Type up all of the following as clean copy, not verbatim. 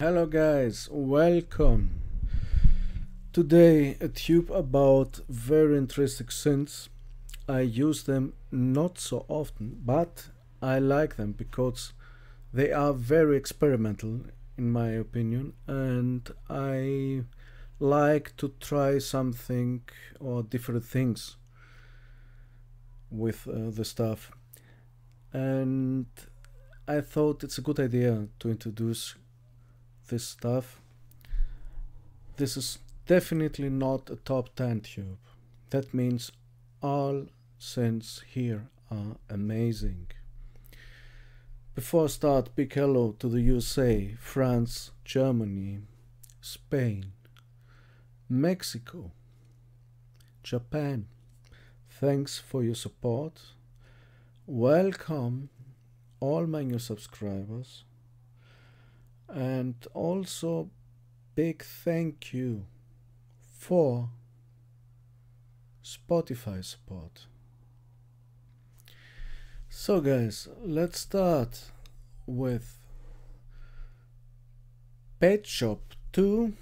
Hello guys, welcome. Today a tube about very interesting synths. I use them not so often, but I like them because they are very experimental in my opinion, and I like to try something or different things with the stuff, and I thought it's a good idea to introduce this stuff. This is definitely not a top 10 tube. That means all synths here are amazing. Before I start, big hello to the USA, France, Germany, Spain, Mexico, Japan. Thanks for your support. Welcome all my new subscribers. And also big thank you for Spotify support. So guys, let's start with Padshop 2,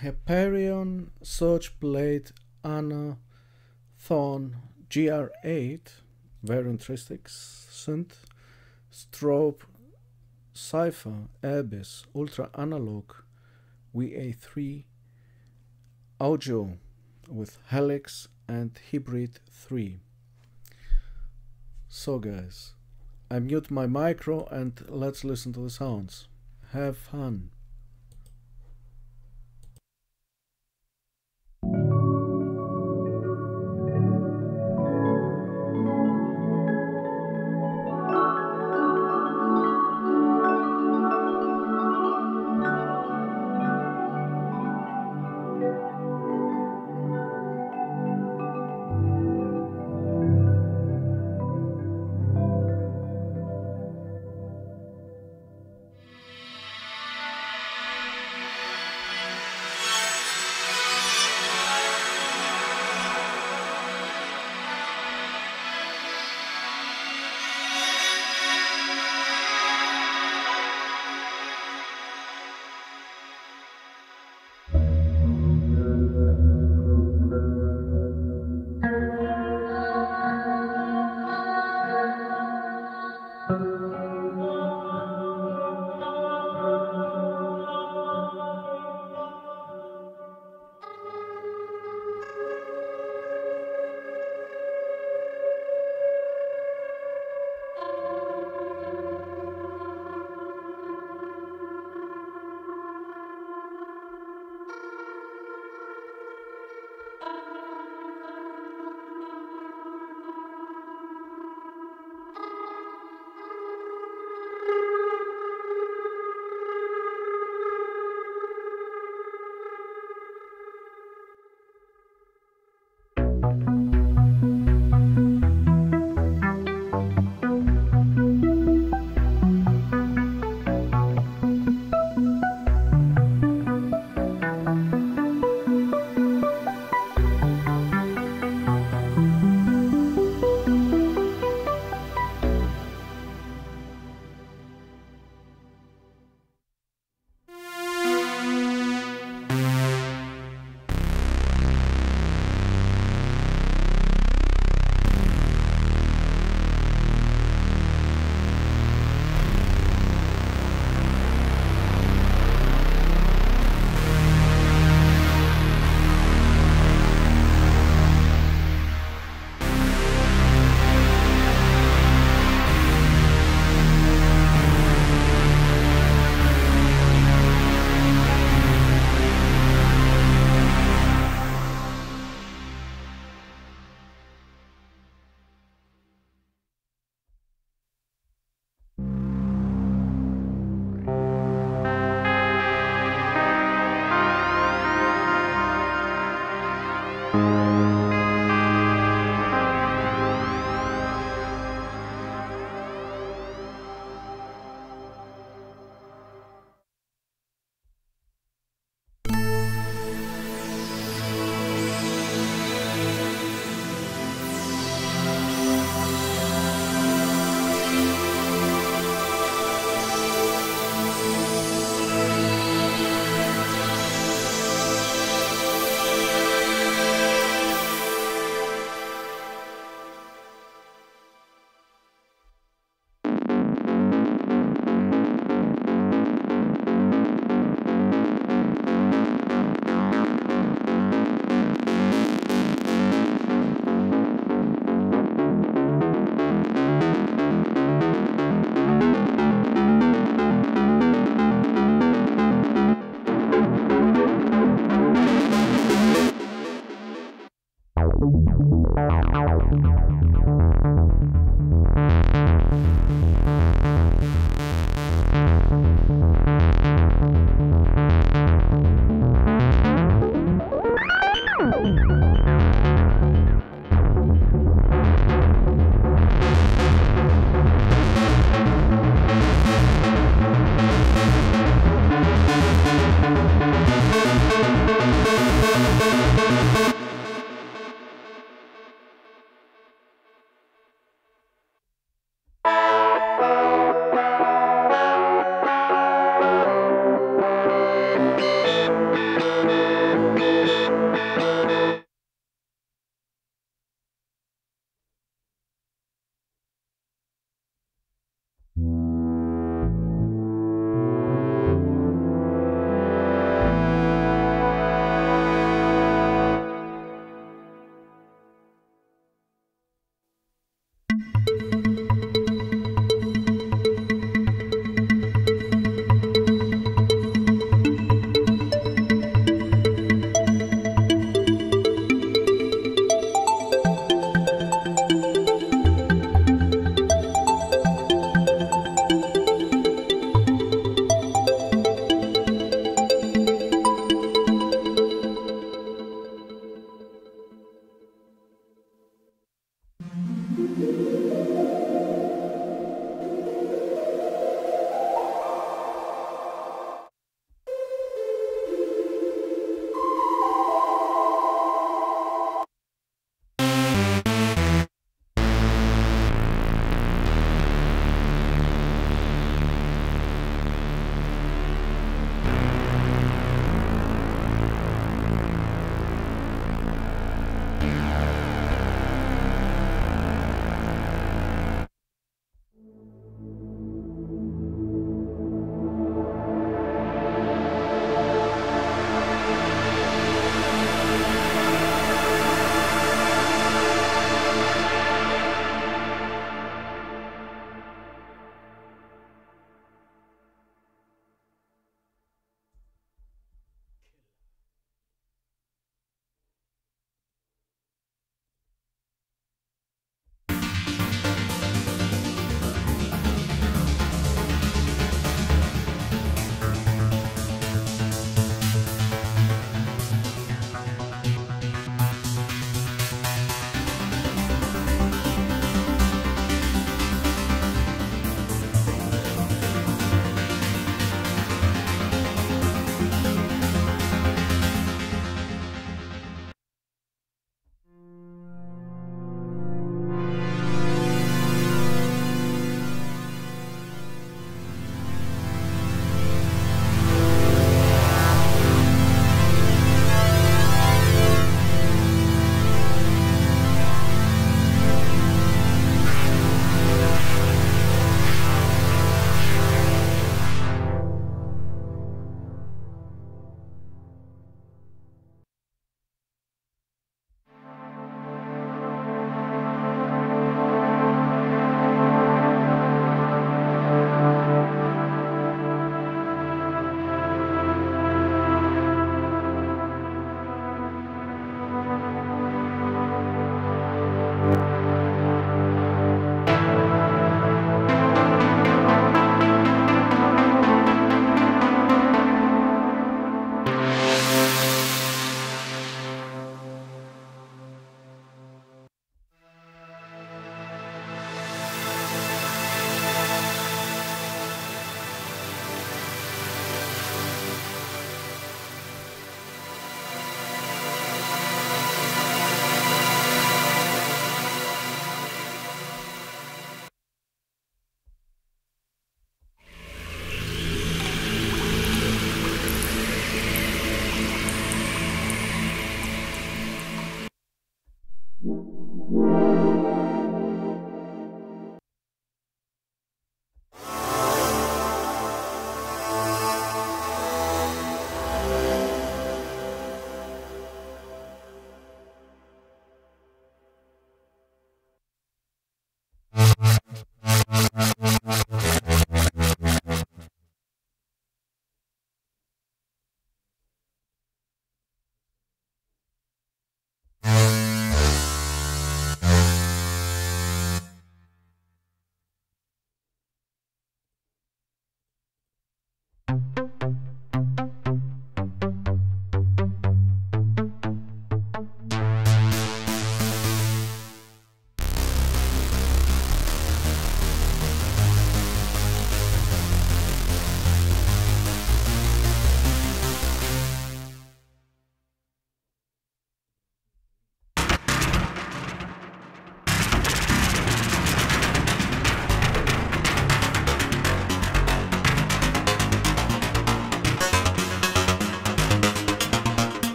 Hyperion, SURGE Blade, ANA, THORN, GR-8, very interesting synth, strobe, Cypher, Abyss, Ultra Analog, VA3, Audio with Helix and Hybrid 3. So guys, I mute my micro and let's listen to the sounds. Have fun.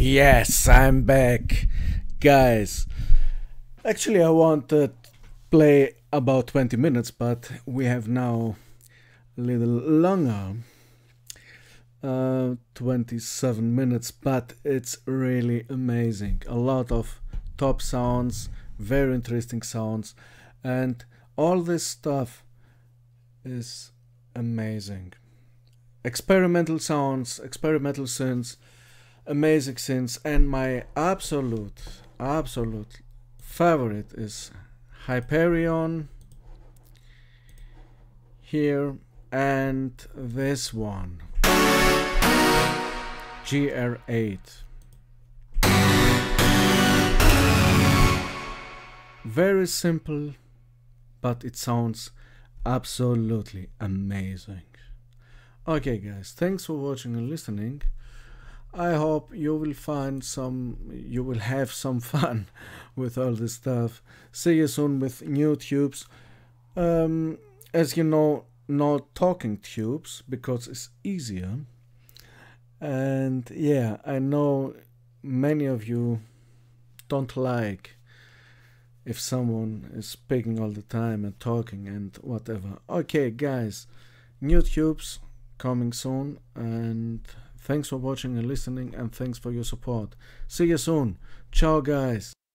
Yes, I'm back, guys. Actually, I wanted to play about 20 minutes, but we have now a little longer, 27 minutes, but it's really amazing. A lot of top sounds, very interesting sounds, and all this stuff is amazing. Experimental sounds, experimental synths, amazing synths, and my absolute favorite is Hyperion here and this one, GR-8. Very simple, but it sounds absolutely amazing. Okay guys, thanks for watching and listening. I hope you will have some fun with all this stuff. See you soon with new tubes. As you know, not talking tubes because it's easier. And yeah, I know many of you don't like if someone is speaking all the time and talking and whatever. Okay guys, new tubes coming soon, and thanks for watching and listening, and thanks for your support. See you soon. Ciao guys.